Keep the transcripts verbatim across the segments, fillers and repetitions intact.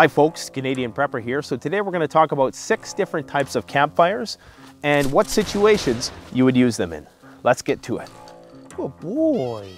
Hi folks, Canadian Prepper here. So today we're going to talk about six different types of campfires and what situations you would use them in. Let's get to it. Good boy.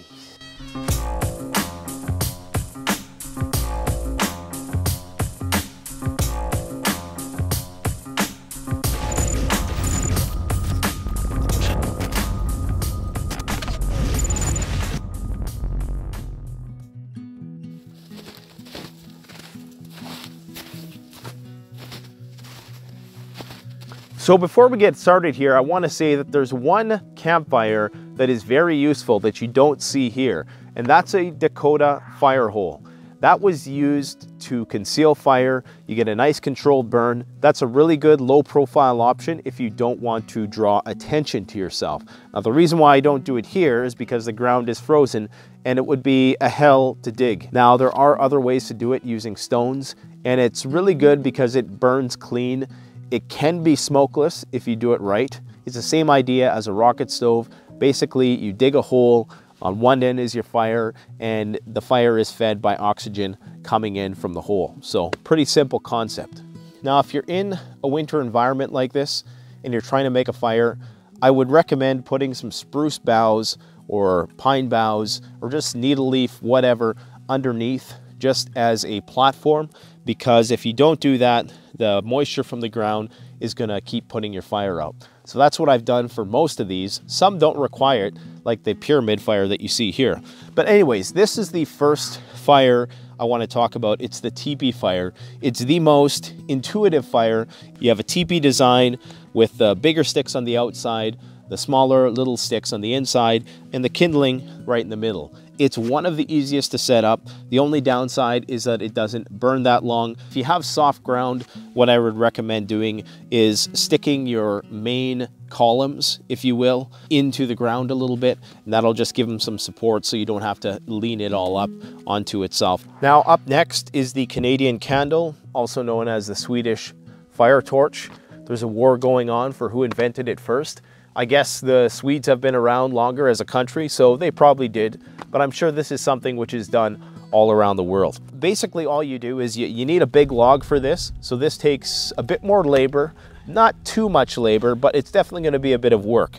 So before we get started here, I want to say that there's one campfire that is very useful that you don't see here, and that's a Dakota fire hole. That was used to conceal fire. You get a nice controlled burn. That's a really good low profile option if you don't want to draw attention to yourself. Now the reason why I don't do it here is because the ground is frozen and it would be a hell to dig. Now there are other ways to do it using stones, and it's really good because it burns clean. It can be smokeless if you do it right. It's the same idea as a rocket stove. Basically, you dig a hole, on one end is your fire, and the fire is fed by oxygen coming in from the hole. So pretty simple concept. Now, if you're in a winter environment like this and you're trying to make a fire, I would recommend putting some spruce boughs or pine boughs or just needle leaf, whatever, underneath just as a platform, because if you don't do that, the moisture from the ground is gonna keep putting your fire out. So that's what I've done for most of these. Some don't require it, like the pyramid fire that you see here. But anyways, this is the first fire I wanna talk about. It's the teepee fire. It's the most intuitive fire. You have a teepee design with the bigger sticks on the outside, the smaller little sticks on the inside, and the kindling right in the middle. It's one of the easiest to set up. The only downside is that it doesn't burn that long. If you have soft ground, what I would recommend doing is sticking your main columns, if you will, into the ground a little bit, and that'll just give them some support so you don't have to lean it all up onto itself. Now up next is the Canadian candle, also known as the Swedish fire torch. There's a war going on for who invented it first. I guess the Swedes have been around longer as a country, so they probably did, but I'm sure this is something which is done all around the world. Basically, all you do is you, you need a big log for this, so this takes a bit more labor, not too much labor, but it's definitely gonna be a bit of work.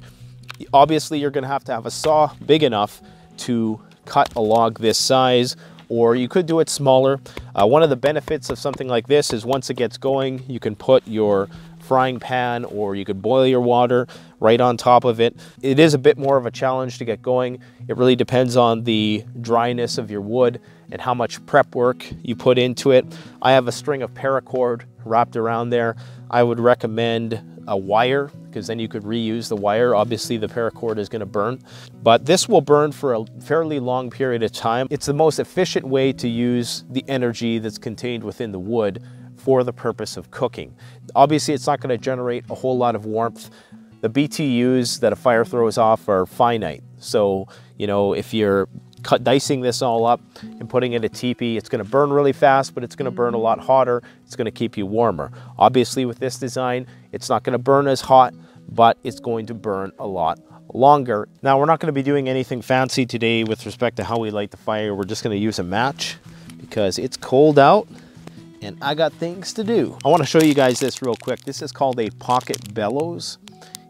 Obviously, you're gonna have to have a saw big enough to cut a log this size, or you could do it smaller. Uh, one of the benefits of something like this is once it gets going, you can put your frying pan, or you could boil your water right on top of it. It is a bit more of a challenge to get going. It really depends on the dryness of your wood and how much prep work you put into it. I have a string of paracord wrapped around there. I would recommend a wire, because then you could reuse the wire. Obviously the paracord is going to burn, but this will burn for a fairly long period of time. It's the most efficient way to use the energy that's contained within the wood for the purpose of cooking. Obviously, it's not going to generate a whole lot of warmth. The B T Us that a fire throws off are finite. So, you know, if you're cut, dicing this all up and putting in a teepee, it's going to burn really fast, but it's going to burn a lot hotter. It's going to keep you warmer. Obviously, with this design, it's not going to burn as hot, but it's going to burn a lot longer. Now, we're not going to be doing anything fancy today with respect to how we light the fire. We're just going to use a match because it's cold out and I got things to do. I wanna show you guys this real quick. This is called a pocket bellows.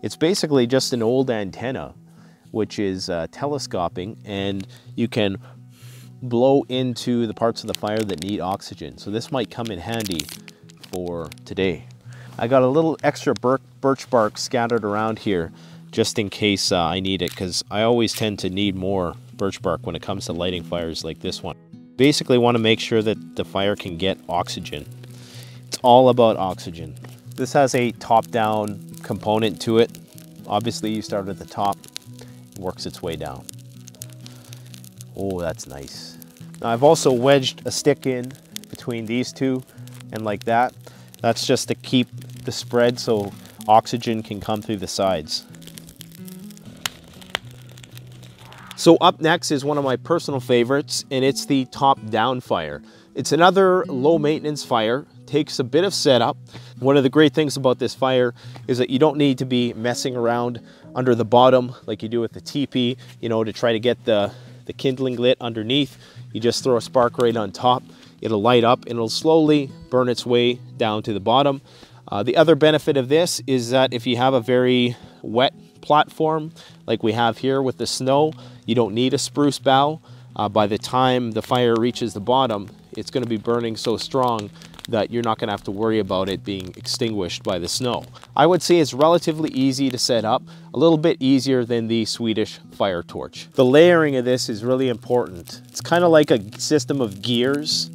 It's basically just an old antenna, which is uh, telescoping, and you can blow into the parts of the fire that need oxygen. So this might come in handy for today. I got a little extra birch bark scattered around here just in case uh, I need it, because I always tend to need more birch bark when it comes to lighting fires like this one. Basically want to make sure that the fire can get oxygen. It's all about oxygen. This has a top-down component to it. Obviously you start at the top, it works its way down. Oh, that's nice. Now I've also wedged a stick in between these two and like that. That's just to keep the spread so oxygen can come through the sides. So up next is one of my personal favorites, and it's the top down fire. It's another low maintenance fire, takes a bit of setup. One of the great things about this fire is that you don't need to be messing around under the bottom like you do with the teepee, you know, to try to get the, the kindling lit underneath. You just throw a spark right on top. it'll light up and it'll slowly burn its way down to the bottom. Uh, the other benefit of this is that if you have a very wet platform like we have here with the snow, you don't need a spruce bough. Uh, by the time the fire reaches the bottom, it's going to be burning so strong that you're not going to have to worry about it being extinguished by the snow. I would say it's relatively easy to set up, a little bit easier than the Swedish fire torch. The layering of this is really important. It's kind of like a system of gears.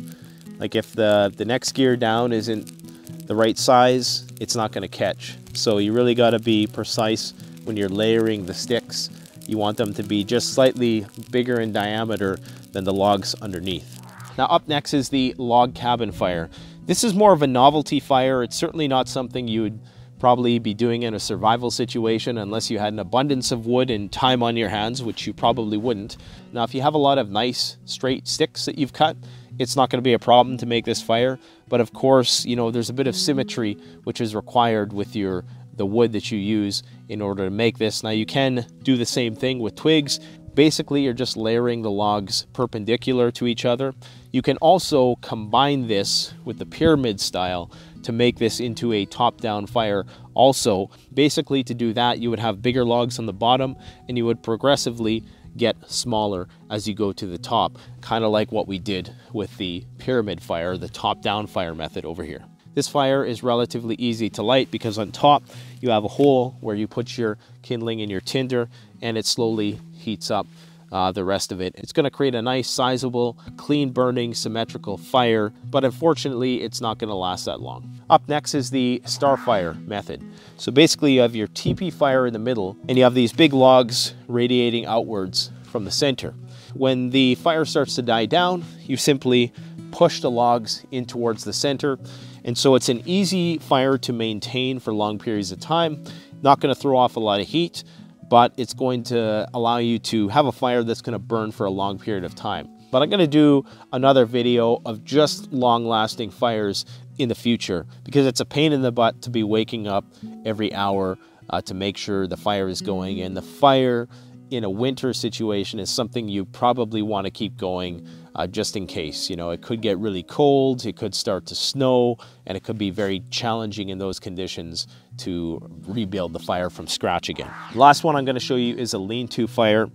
Like if the, the next gear down isn't the right size, it's not going to catch. So you really got to be precise when you're layering the sticks. You want them to be just slightly bigger in diameter than the logs underneath. Now up next is the log cabin fire. This is more of a novelty fire. It's certainly not something you would probably be doing in a survival situation unless you had an abundance of wood and time on your hands, which you probably wouldn't. Now, if you have a lot of nice straight sticks that you've cut, it's not going to be a problem to make this fire. But of course, you know, there's a bit of symmetry which is required with your the wood that you use in order to make this. Now, you can do the same thing with twigs. Basically, you're just layering the logs perpendicular to each other. You can also combine this with the pyramid style to make this into a top-down fire also. Basically, to do that, you would have bigger logs on the bottom and you would progressively get smaller as you go to the top, kind of like what we did with the pyramid fire, the top-down fire method over here. This fire is relatively easy to light because on top you have a hole where you put your kindling and your tinder, and it slowly heats up uh, the rest of it. It's going to create a nice, sizable, clean burning, symmetrical fire, but unfortunately it's not going to last that long. Up next is the star fire method. So basically you have your teepee fire in the middle and you have these big logs radiating outwards from the center. When the fire starts to die down, you simply push the logs in towards the center. And so it's an easy fire to maintain for long periods of time. Not going to throw off a lot of heat, but it's going to allow you to have a fire that's going to burn for a long period of time. But I'm going to do another video of just long-lasting fires in the future because it's a pain in the butt to be waking up every hour uh, to make sure the fire is going. And the fire in a winter situation is something you probably want to keep going uh, just in case. You know, it could get really cold, it could start to snow, and it could be very challenging in those conditions to rebuild the fire from scratch again. Last one I'm going to show you is a lean-to fire,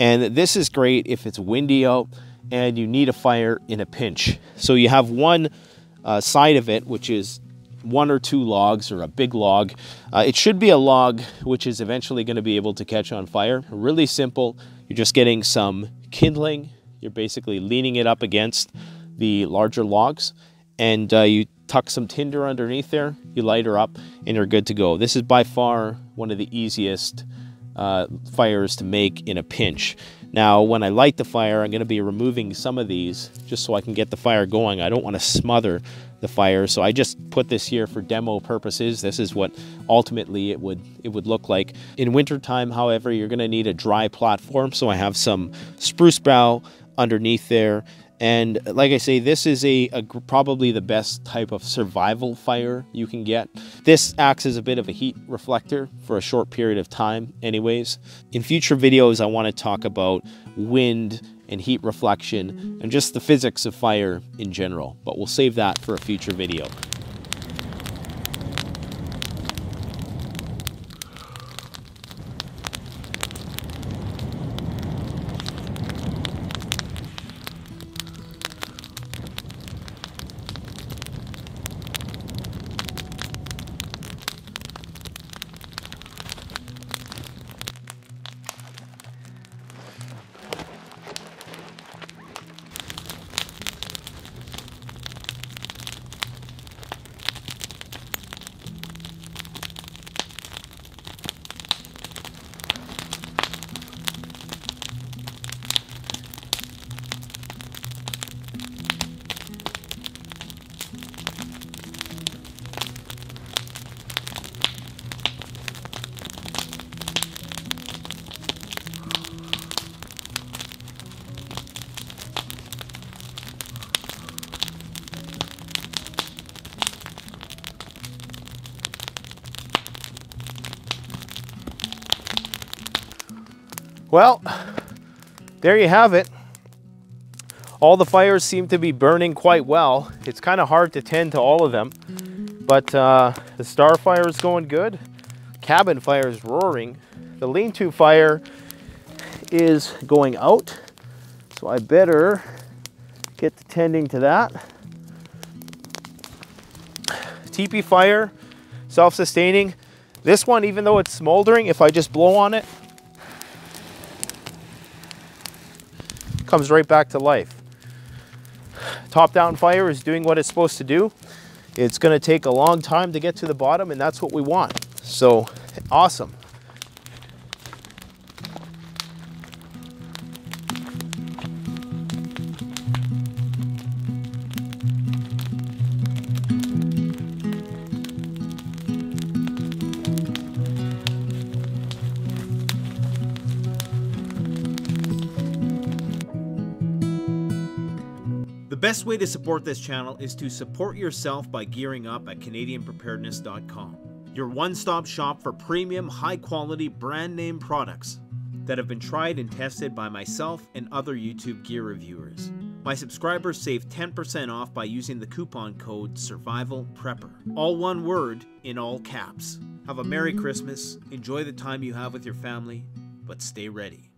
and this is great if it's windy out and you need a fire in a pinch. So you have one uh, side of it, which is one or two logs or a big log. Uh, it should be a log which is eventually going to be able to catch on fire. Really simple. You're just getting some kindling. You're basically leaning it up against the larger logs, and uh, you tuck some tinder underneath there, you light her up, and you're good to go. This is by far one of the easiest uh, fires to make in a pinch. Now, when I light the fire, I'm going to be removing some of these just so I can get the fire going. I don't want to smother the fire, so I just put this here for demo purposes. This is what ultimately it would it would look like. In wintertime, however, you're going to need a dry platform, so I have some spruce bough underneath there. And like I say, this is a, a probably the best type of survival fire you can get. This acts as a bit of a heat reflector for a short period of time anyways. In future videos, I want to talk about wind and heat reflection and just the physics of fire in general, but we'll save that for a future video. Well, there you have it. All the fires seem to be burning quite well. It's kind of hard to tend to all of them, but uh, the star fire is going good. Cabin fire is roaring. The lean-to fire is going out, so I better get to tending to that. Teepee fire, self-sustaining. This one, even though it's smoldering, if I just blow on it, it comes right back to life. Top down fire is doing what it's supposed to do. It's going to take a long time to get to the bottom, and that's what we want. So awesome. The best way to support this channel is to support yourself by gearing up at canadian preparedness dot com, your one-stop shop for premium, high-quality, brand-name products that have been tried and tested by myself and other YouTube gear reviewers. My subscribers save ten percent off by using the coupon code SURVIVALPREPPER, all one word in all caps. Have a Merry Christmas, enjoy the time you have with your family, but stay ready.